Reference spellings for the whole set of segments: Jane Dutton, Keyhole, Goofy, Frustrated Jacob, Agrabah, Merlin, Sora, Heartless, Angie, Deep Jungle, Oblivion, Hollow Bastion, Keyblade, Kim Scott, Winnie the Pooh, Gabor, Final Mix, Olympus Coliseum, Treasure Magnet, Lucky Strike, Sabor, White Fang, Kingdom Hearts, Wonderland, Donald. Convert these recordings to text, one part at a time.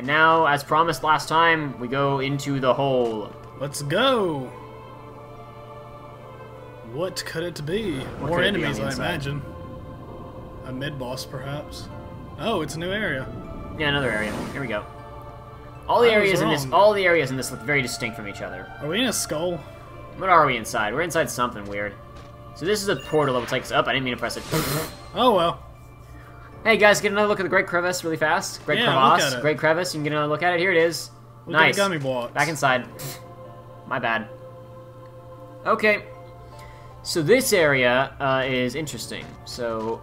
And now, as promised last time, we go into the hole. Let's go! What could it be? More enemies, I imagine. A mid-boss, perhaps. Oh, it's a new area. Yeah, another area. Here we go. All the areas in this look very distinct from each other. Are we in a skull? What are we inside? We're inside something weird. So this is a portal that will take us up. I didn't mean to press it. Oh well. Hey guys, get another look at the Great Crevice really fast. Great Crevice. You can get another look at it. Here it is. Look nice. At the gummy blocks. Back inside. My bad. Okay. So this area is interesting. So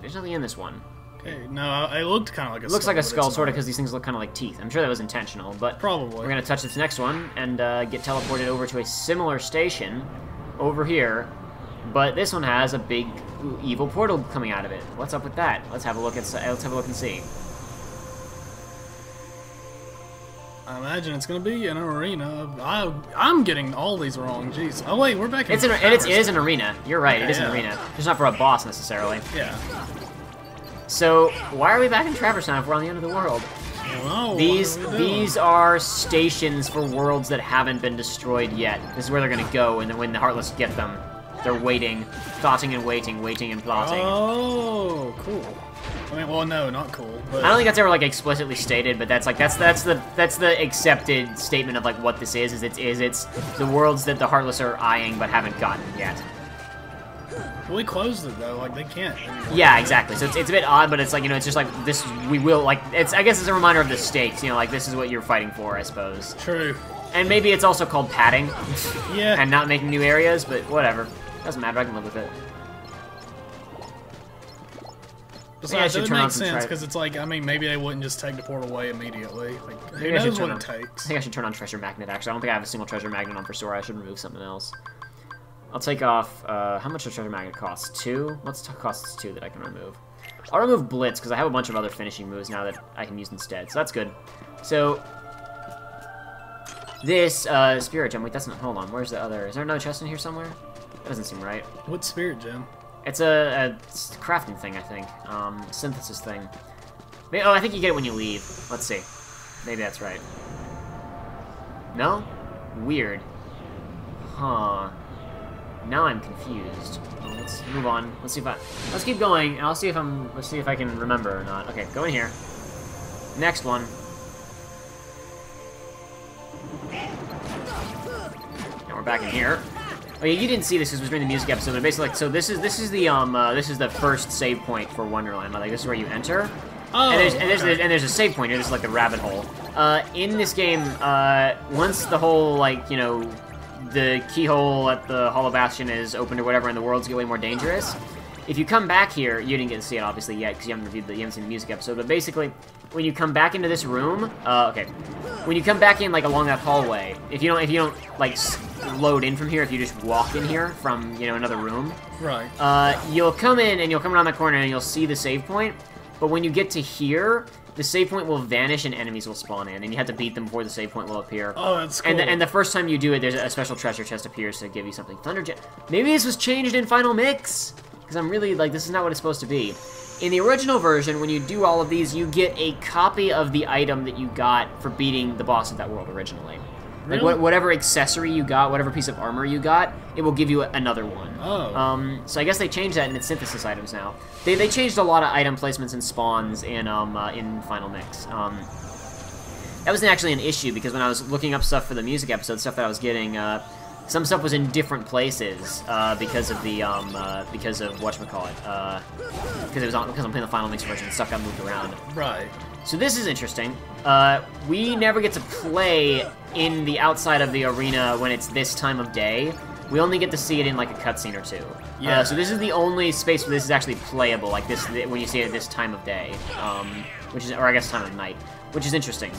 there's nothing in this one. Hey, no, it looked kind of like a skull. It looks like a skull, sort of, because these things look kind of like teeth. I'm sure that was intentional, but probably. We're going to touch this next one and get teleported over to a similar station over here, but this one has a big evil portal coming out of it. What's up with that? Let's have a look, and see. I imagine it's going to be an arena. I'm getting all these wrong, jeez. Oh wait, we're back in it is an arena. You're right, okay, it is an arena. Just not for a boss, necessarily. Yeah. So why are we back in Traverse Town if we're on the end of the world? Hello, these are stations for worlds that haven't been destroyed yet. This is where they're gonna go, and then when the Heartless get them, they're waiting, plotting and waiting, waiting and plotting. Oh, cool. I mean, well, no, not cool. But... I don't think that's ever like explicitly stated, but that's like that's the accepted statement of like what this is. It's the worlds that the Heartless are eyeing but haven't gotten yet. Well, we closed it though, like they can't. Yeah, exactly. So it's a bit odd, but it's like, you know, it's just like this. We will like it's. I guess it's a reminder of the stakes. You know, like this is what you're fighting for, I suppose. True. And maybe it's also called padding. Yeah. And not making new areas, but whatever. Doesn't matter. I can live with it. Besides, it makes sense because it's like, I mean, maybe they wouldn't just take the portal away immediately. Like, who knows what it takes? I think I should turn on Treasure Magnet. Actually, I don't think I have a single Treasure Magnet on for Sora. I should remove something else. I'll take off, how much does Treasure Magnet cost? 2? What's costs 2 that I can remove? I'll remove Blitz, because I have a bunch of other finishing moves now that I can use instead, so that's good. So, this, Spirit Gem, wait, that's not, hold on, where's the other, is there another chest in here somewhere? That doesn't seem right. What Spirit Gem? It's a crafting thing, I think, synthesis thing. Maybe, oh, I think you get it when you leave. Let's see. Maybe that's right. No? Weird. Huh. Now I'm confused. Let's move on. Let's see if I... Let's keep going, and I'll see if I'm... Let's see if I can remember or not. Okay, go in here. Next one. Now we're back in here. Oh, yeah, you didn't see this because it was during the music episode, but basically, like, so this is the first save point for Wonderland. Like, this is where you enter. Oh, and there's a save point here. This is like a rabbit hole. In this game, once the whole, like, you know... the keyhole at the Hollow Bastion is opened or whatever, and the worlds get way more dangerous. If you come back here, you didn't get to see it obviously yet because you haven't seen the music episode. But basically, when you come back into this room, when you come back in like along that hallway, if you don't like load in from here, if you just walk in here from another room, right? You'll come in and you'll come around the corner and you'll see the save point. But when you get to here, the save point will vanish and enemies will spawn in, and you have to beat them before the save point will appear. Oh, that's cool. And the first time you do it, there's a special treasure chest appears to give you something. Thunderjet. Maybe this was changed in Final Mix? Because I'm really, like, this is not what it's supposed to be. In the original version, when you do all of these, you get a copy of the item that you got for beating the boss of that world originally. Really? Like, whatever accessory you got, whatever piece of armor you got, it will give you another one. Oh. So I guess they changed that, and it's synthesis items now. They changed a lot of item placements and spawns in Final Mix. That wasn't actually an issue, because when I was looking up stuff for the music episode, stuff that I was getting, some stuff was in different places because of whatchamacallit, because I'm playing the Final Mix version, stuff got moved around. Right. So this is interesting. We never get to play in the outside of the arena when it's this time of day. We only get to see it in like a cutscene or two. Yeah. So this is the only space where this is actually playable, like this when you see it at this time of day, which is, or I guess time of night, which is interesting.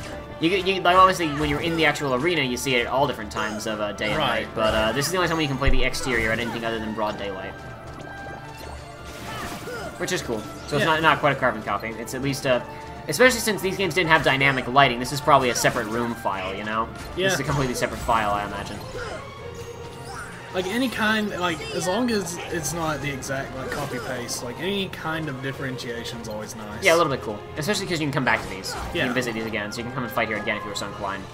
You like obviously when you're in the actual arena, you see it at all different times of day and night. But this is the only time when you can play the exterior at anything other than broad daylight. Which is cool. So it's not quite a carbon copy. It's at least a. Especially since these games didn't have dynamic lighting, this is probably a separate room file, you know? Yeah. This is a completely separate file, I imagine. Like any kind, like as long as it's not the exact like copy paste, like any kind of differentiation is always nice. Yeah, a little bit cool, especially because you can come back to these. Yeah. You can visit these again, so you can come and fight here again if you were so inclined.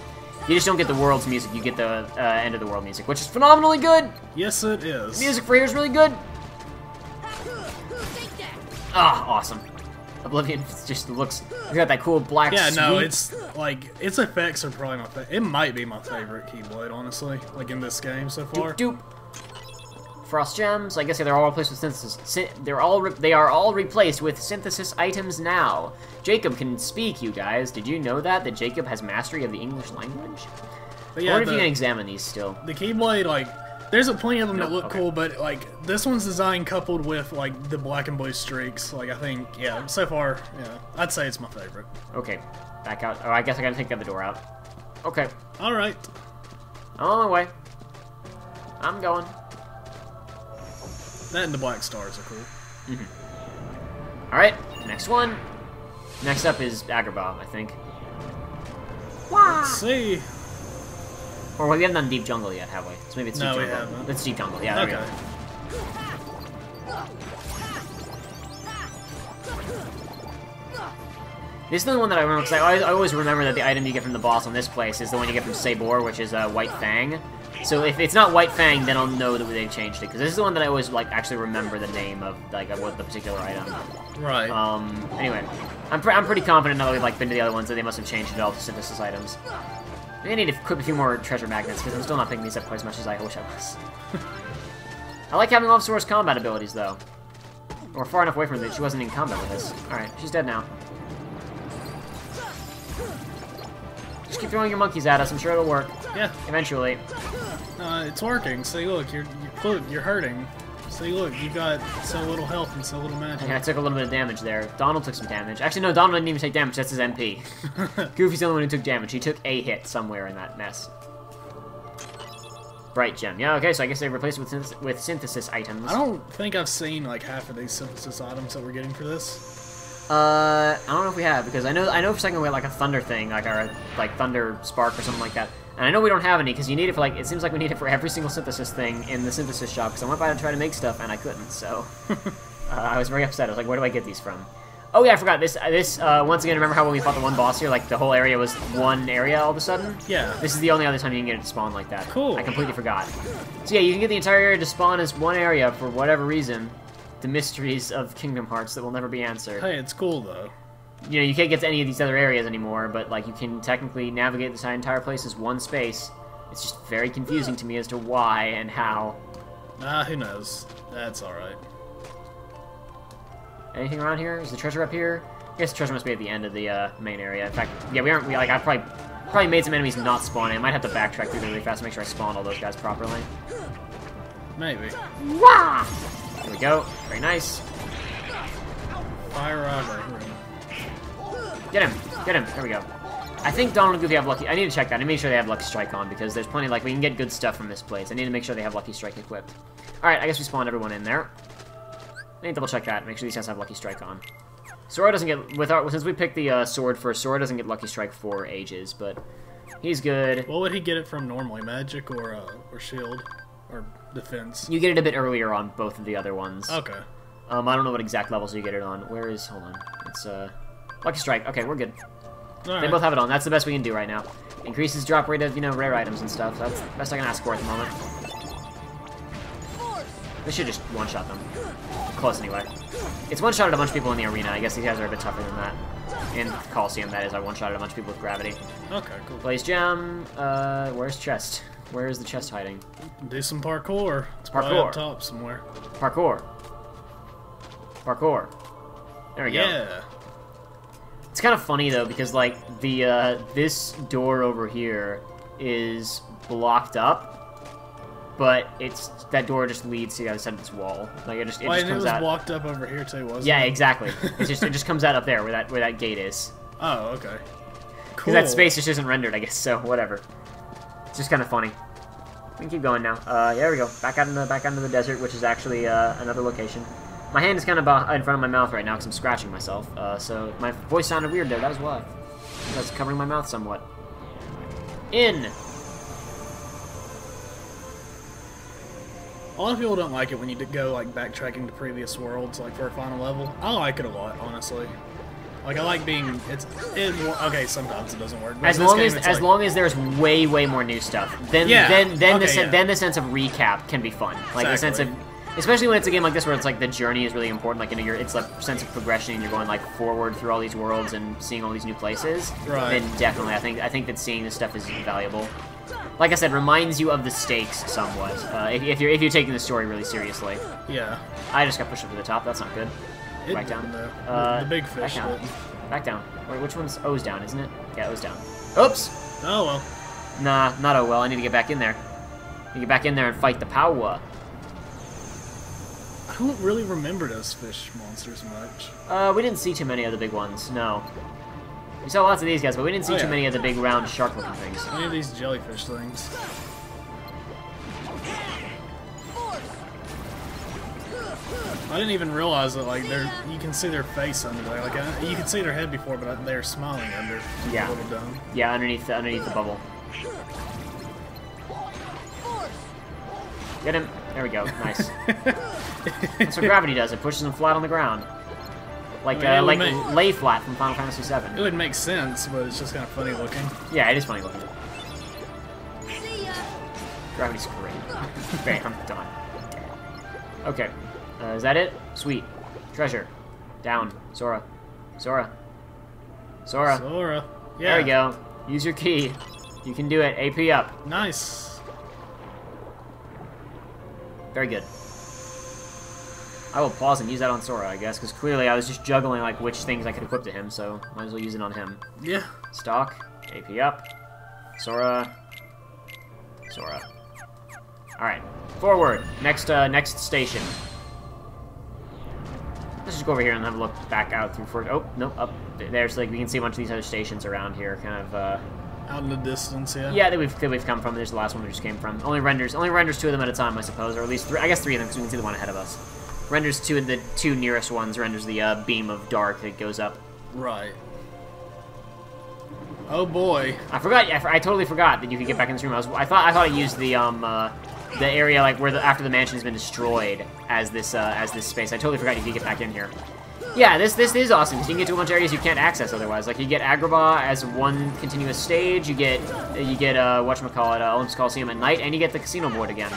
You just don't get the world's music; you get the end of the world music, which is phenomenally good. Yes, it is. The music for here is really good. Ah, oh, awesome. Oblivion just looks. You got that cool black. Yeah, no, it's like its effects are probably my favorite. It might be my favorite Keyblade, honestly. Like in this game so far. Doop, doop. Frost gems. I guess they're all replaced with synthesis. They are all replaced with synthesis items now. Jacob can speak. You guys, did you know that Jacob has mastery of the English language? But yeah, I wonder if you can examine these still. The Keyblade, like. There's a plenty of them that look cool, but like this one's designed coupled with like the black and blue streaks. Like I think, yeah, so far, yeah, I'd say it's my favorite. Okay, back out. Oh, I guess I gotta take the other door out. Okay. All right. I'm on my way. I'm going. That and the black stars are cool. Mm-hmm. All right, next one. Next up is Agrabah, I think. Wow. Let's see. Or well, we haven't done Deep Jungle yet, have we? So maybe it's Deep Jungle. Yeah, it's Deep Jungle, yeah, there we go. This is the one that I remember, because I always remember that the item you get from the boss on this place is the one you get from Sabor, which is White Fang. So if it's not White Fang, then I'll know that they've changed it, because this is the one that I always, like, actually remember the name of, like, what the particular item. Right. Anyway, I'm pretty confident now that we've, like, been to the other ones, that they must have changed it all to synthesis items. I need to equip a few more treasure magnets, because I'm still not picking these up quite as much as I wish I was. I like having all of Sora's combat abilities, though. We're far enough away from her that she wasn't in combat with us. Alright, she's dead now. Just keep throwing your monkeys at us, I'm sure it'll work. Yeah. Eventually. It's working. See, look, you're hurting. See, look, you've got so little health and so little magic. Okay, I took a little bit of damage there. Donald took some damage. Actually, no, Donald didn't even take damage. That's his MP. Goofy's the only one who took damage. He took a hit somewhere in that mess. Bright gem. Yeah, okay, so I guess they replaced it with synthesis items. I don't think I've seen, like, half of these synthesis items that we're getting for this. I don't know if we have, because I know for a second we had, like, a thunder thing, like, our, like, thunder spark or something like that. And I know we don't have any, because you need it for, like, it seems like we need it for every single synthesis thing in the synthesis shop, because I went by to try to make stuff, and I couldn't, so... I was very upset. I was like, where do I get these from? Oh, yeah, I forgot. This once again, remember how when we fought the one boss here, like, the whole area was one area all of a sudden? Yeah. This is the only other time you can get it to spawn like that. Cool. I completely forgot. So, yeah, you can get the entire area to spawn as one area for whatever reason. The mysteries of Kingdom Hearts that will never be answered. Hey, it's cool, though. You know, you can't get to any of these other areas anymore, but, like, you can technically navigate this entire place as one space. It's just very confusing to me as to why and how. Who knows? That's alright. Anything around here? Is the treasure up here? I guess the treasure must be at the end of the, main area. In fact, yeah, we I've probably made some enemies not spawn. I might have to backtrack through them really fast to make sure I spawn all those guys properly. Maybe. Wah! There we go. Very nice. Fire armor. Get him! Get him! There we go. I think Donald and Goofy have Lucky... I need to check that and make sure they have Lucky Strike on, because there's plenty, like, we can get good stuff from this place. I need to make sure they have Lucky Strike equipped. Alright, I guess we spawned everyone in there. I need to double-check that, make sure these guys have Lucky Strike on. Sora doesn't get... since we picked the sword first, Sora doesn't get Lucky Strike for ages, but he's good. What would he get it from normally? Magic or shield? Or defense? You get it a bit earlier on both of the other ones. Okay. I don't know what exact levels you get it on. Where is... Hold on. It's, Lucky Strike. Okay, we're good. All right. They both have it on. That's the best we can do right now. Increases drop rate of, you know, rare items and stuff. That's the best I can ask for at the moment. They should just one-shot them. Close anyway. It's one-shotted a bunch of people in the arena. I guess these guys are a bit tougher than that. In the Coliseum, that is. I one-shotted a bunch of people with gravity. Okay, cool. Blaze gem. Where's chest? Where is the chest hiding? Do some parkour. It's parkour. Up top somewhere. Parkour. Parkour. There we go. Yeah. It's kind of funny, though, because, like, the, this door over here is blocked up, but it's, that door just leads to the other side of this wall. Like, it just comes out. It was blocked up over here, too, wasn't it? Yeah, exactly. it just comes out up there, where that gate is. Oh, okay. Cool. Because that space just isn't rendered, I guess, so, whatever. It's just kind of funny. We can keep going now. Yeah, there we go. Back out into the desert, which is actually, another location. My hand is kind of in front of my mouth right now because I'm scratching myself, so my voice sounded weird there, that was why. That's covering my mouth somewhat. In! A lot of people don't like it when you go like backtracking to previous worlds, like for a final level. I like it a lot, honestly. Like I like being okay. Sometimes it doesn't work. But as long as there's way more new stuff, then the sense of recap can be fun. Like the sense of, especially when it's a game like this where it's like the journey is really important. Like it's a sense of progression and you're going like forward through all these worlds and seeing all these new places. Right. Then definitely, I think that seeing this stuff is valuable. Like I said, reminds you of the stakes somewhat. If you're taking the story really seriously. Yeah. I just got pushed up to the top. That's not good. Back down. The big fish. Back down. Back down. Wait, which one's O's down, isn't it? Yeah, O's down. Oops. Oh well. Nah, not oh well. I need to get back in there. I need to get back in there and fight the Powa. I don't really remember those fish monsters much. We didn't see too many of the big ones. No. We saw lots of these guys, but we didn't see too many of the big round shark-looking things. Any of these jellyfish things. I didn't even realize that like you can see their face under there. Like you can see their head before, but they're smiling under. Yeah. A little dumb. Yeah, underneath the bubble. Get him. There we go. Nice. That's what gravity does. It pushes him flat on the ground. Like, Lay Flat from Final Fantasy VII. It would make sense, but it's just kind of funny looking. Yeah, it is funny looking. Gravity's great. Bam, done. Okay, is that it? Sweet. Treasure. Down. Sora. Sora. Sora. Sora. Yeah. There we go. Use your key. You can do it. AP up. Nice. Very good. I will pause and use that on Sora, I guess, because clearly I was just juggling like which things I could equip to him, so might as well use it on him. Yeah. Stock, AP up, Sora, Sora. All right, forward. Next station. Let's just go over here and have a look back out through. Oh no, up there. So like we can see a bunch of these other stations around here, kind of. Out in the distance, yeah. Yeah, that we've come from. There's the last one we just came from. Only renders two of them at a time, I suppose, or at least three. I guess three of them, because we can see the one ahead of us. Renders two of the two nearest ones, renders the beam of dark that goes up. Right. Oh boy. I forgot. I totally forgot that you could get back in this room. I thought it used the area like where after the mansion has been destroyed as this space. I totally forgot you could get back in here. Yeah, this is awesome because you can get to a bunch of areas you can't access otherwise. Like you get Agrabah as one continuous stage. You get whatchamacallit, Olympus Coliseum at night, and you get the casino board again.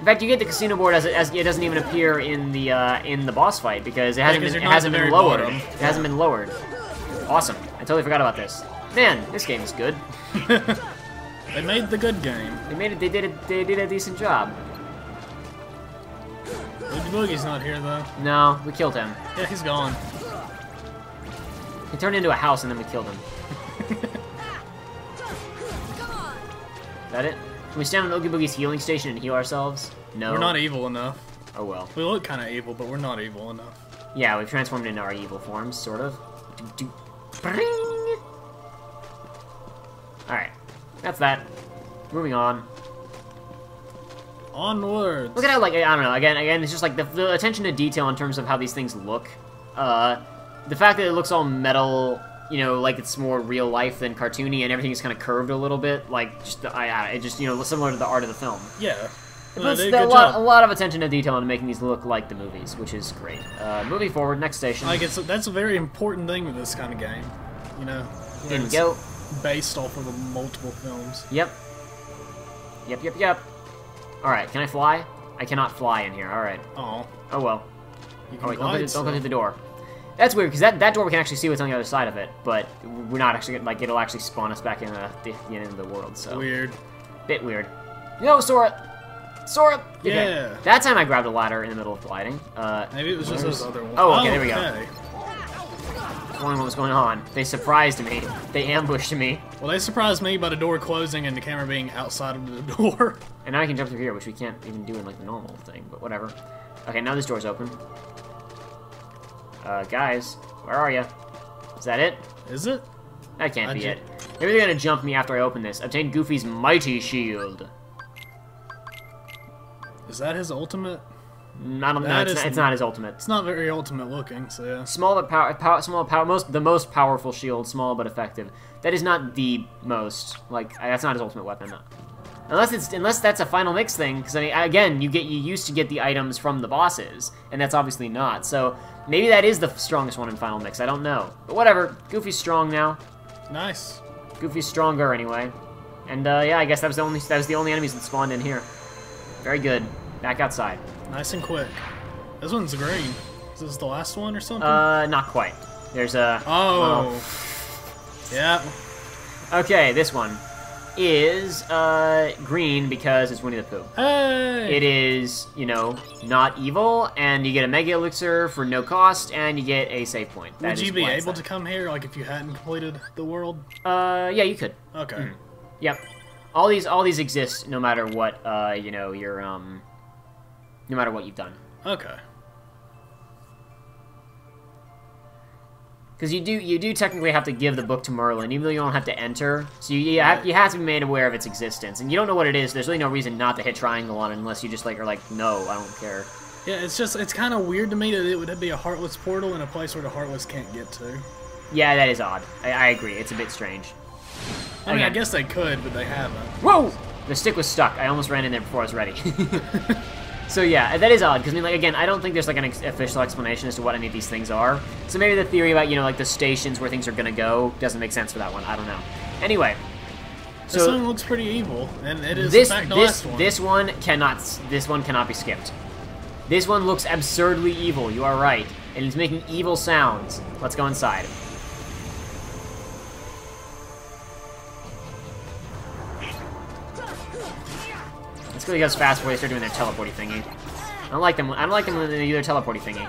In fact, you get the casino board as it doesn't even appear in the boss fight because it hasn't been lowered. Bottom. It hasn't been lowered. Awesome! I totally forgot about this. Man, this game is good. They made the good game. They did a decent job. Boogie's not here though. No, we killed him. Yeah, he's gone. He turned into a house and then we killed him. Is that it? Can we stand on Oogie Boogie's healing station and heal ourselves? No. We're not evil enough. Oh well. We look kind of evil, but we're not evil enough. Yeah, we've transformed into our evil forms, sort of. Alright. That's that. Moving on. Onwards. Look at how, like, I don't know, again, it's just like the attention to detail in terms of how these things look. The fact that it looks all metal, you know, like it's more real life than cartoony, and everything is kind of curved a little bit, like, just, it just, you know, similar to the art of the film. Yeah. It puts a lot of attention to detail in making these look like the movies, which is great. Moving forward, next station. Like, that's a very important thing with this kind of game, you know. There we go. Based off of the multiple films. Yep. Yep, yep, yep. Alright, can I fly? I cannot fly in here, alright. Oh. Oh well. Oh wait, don't go through the door. That's weird, because that door we can actually see what's on the other side of it, but we're not actually, like, it'll actually spawn us back in the end of the world, so. Weird. Bit weird. Yo, Sora! Sora! Okay. Yeah! That time I grabbed a ladder in the middle of gliding. Maybe it was just those other ones. Oh, okay, there we go. I wonder what was going on. They surprised me. They ambushed me. Well, they surprised me by the door closing and the camera being outside of the door. And now I can jump through here, which we can't even do in like the normal thing, but whatever. Okay, now this door's open. Guys, where are ya? Is that it? Is it? That can't be it. Maybe they're gonna jump me after I open this. Obtain Goofy's mighty shield. Is that his ultimate? It's not his ultimate. It's not very ultimate looking, so yeah. Small but the most powerful shield, small but effective. That is not the most, like, that's not his ultimate weapon. Unless that's a Final Mix thing, because I mean, again, you used to get the items from the bosses, and that's obviously not. So maybe that is the strongest one in Final Mix. I don't know, but whatever. Goofy's strong now. Nice. Goofy's stronger anyway. And yeah, I guess that was the only enemies that spawned in here. Very good. Back outside. Nice and quick. This one's green. Is this the last one or something? Not quite. There's a. Oh. Yeah. Okay, this one is green because it's Winnie the Pooh. Hey! It is, you know, not evil, and you get a Mega Elixir for no cost, and you get a save point. That Would you be able to come here, like, if you hadn't completed the world? Yeah, you could. Okay. Mm. Yep. All these exist no matter what, you know, your, no matter what you've done. Okay. Because you do technically have to give the book to Merlin, even though you don't have to enter. So you have to be made aware of its existence, and you don't know what it is. There's really no reason not to hit triangle on it unless you just like are like, no, I don't care. Yeah, it's just it's kind of weird to me that it would be a Heartless portal in a place where the Heartless can't get to. Yeah, that is odd. I agree. It's a bit strange. I mean, again, I guess they could, but they haven't. Whoa! The stick was stuck. I almost ran in there before I was ready. So yeah, that is odd, because I mean, like, again, I don't think there's like an official explanation as to what any of these things are. So maybe the theory about, you know, like the stations where things are gonna go doesn't make sense for that one. I don't know. Anyway, so this one looks pretty evil, and it is in fact the last one. This one cannot be skipped. This one looks absurdly evil. You are right, and it's making evil sounds. Let's go inside. It's really goes fast before they start doing their teleporty thingy. I don't like them when they do their teleporty thingy.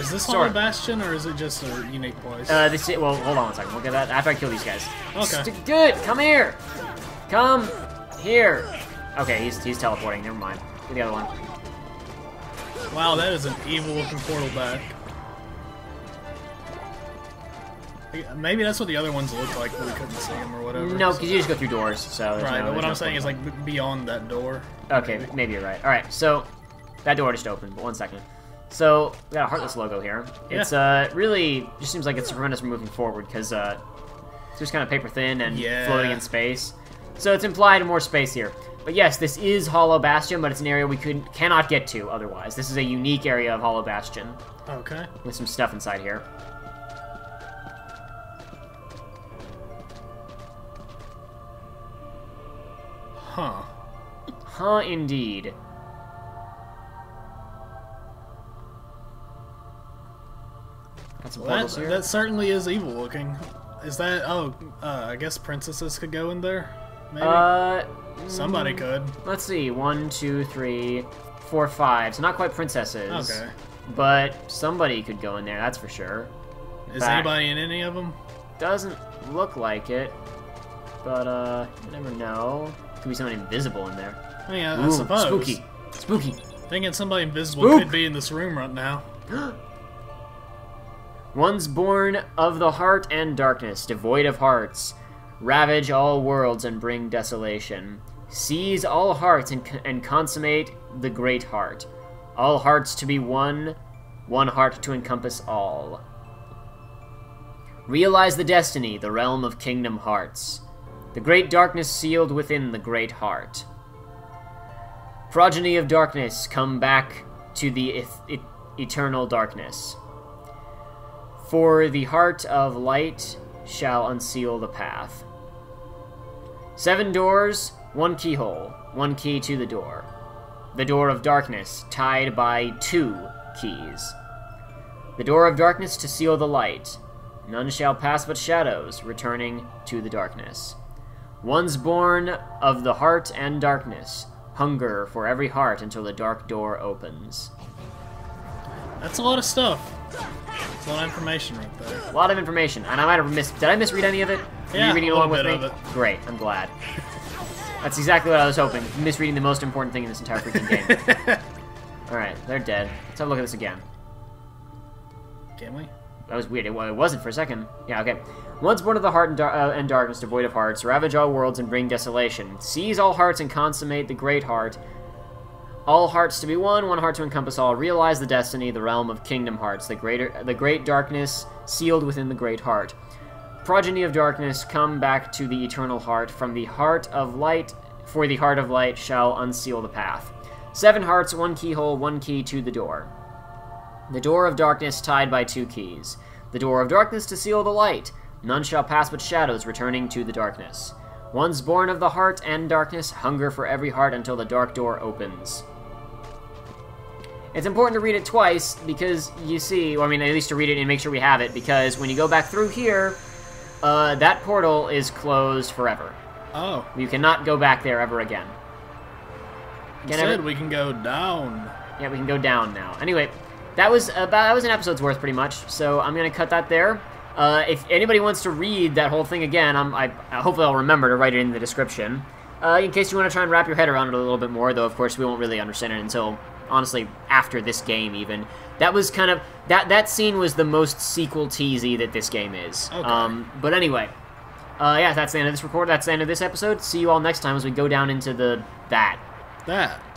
Is this Hollow Bastion or is it just a unique place? Well, hold on one second. We'll get that after I kill these guys. Okay. Good. Come here. Come here. Okay, he's teleporting. Never mind. Get the other one. Wow, that is an evil looking portal back. Maybe that's what the other ones looked like, but we couldn't see them or whatever. No, because you just go through doors, so... Right, but what I'm saying is, like, beyond that door. Okay, maybe you're right. Alright, so, that door just opened, but one second. So, we got a Heartless logo here. It's, really, just seems like it's tremendous from moving forward, because, it's just kind of paper thin and floating in space. So it's implied more space here. But yes, this is Hollow Bastion, but it's an area we cannot get to otherwise. This is a unique area of Hollow Bastion. Okay. With some stuff inside here. Huh. Huh, indeed. Got some portals here. That certainly is evil looking. Is that... Oh, I guess princesses could go in there? Maybe? Somebody could. Let's see. 1, 2, 3, 4, 5. So not quite princesses. Okay. But somebody could go in there, that's for sure. Is anybody in any of them? Doesn't look like it. But, you never know. Could be someone invisible in there. Yeah, I suppose. Spooky. Spooky. Thinking somebody invisible could be in this room right now. One's born of the heart and darkness, devoid of hearts. Ravage all worlds and bring desolation. Seize all hearts and consummate the great heart. All hearts to be one, one heart to encompass all. Realize the destiny, the realm of Kingdom Hearts. The great darkness sealed within the great heart. Progeny of darkness, come back to the eternal darkness. For the heart of light shall unseal the path. 7 doors, 1 keyhole, 1 key to the door. The door of darkness, tied by 2 keys. The door of darkness to seal the light. None shall pass but shadows, returning to the darkness. One's born of the heart and darkness. Hunger for every heart until the dark door opens. That's a lot of stuff. That's a lot of information right there. A lot of information. And I might have missed... Did I misread any of it? Yeah, are you reading along with me? Great, I'm glad. That's exactly what I was hoping. Misreading the most important thing in this entire freaking game. Alright, they're dead. Let's have a look at this again. Can we? That was weird. It wasn't for a second. Yeah, okay. Once born of the heart and darkness, devoid of hearts, ravage all worlds and bring desolation. Seize all hearts and consummate the great heart. All hearts to be one, one heart to encompass all. Realize the destiny, the realm of Kingdom Hearts, the great darkness sealed within the great heart. Progeny of darkness, come back to the eternal heart. From the heart of light, for the Heart of Light shall unseal the path. 7 hearts, 1 keyhole, 1 key to the door. The door of darkness tied by 2 keys. The door of darkness to seal the light. None shall pass but shadows returning to the darkness. Ones born of the heart and darkness hunger for every heart until the dark door opens. It's important to read it twice because you see, well, I mean, at least to read it and make sure we have it, because when you go back through here, that portal is closed forever. Oh. You cannot go back there ever again. Instead, we can go down. Yeah, we can go down now. Anyway, that was an episode's worth pretty much, so I'm gonna cut that there. If anybody wants to read that whole thing again, hopefully I'll remember to write it in the description. In case you want to try and wrap your head around it a little bit more, though, of course, we won't really understand it until, honestly, after this game, even. That was kind of... That scene was the most sequel-teasy that this game is. Okay. But anyway, yeah, that's the end of this episode. See you all next time as we go down into the... that.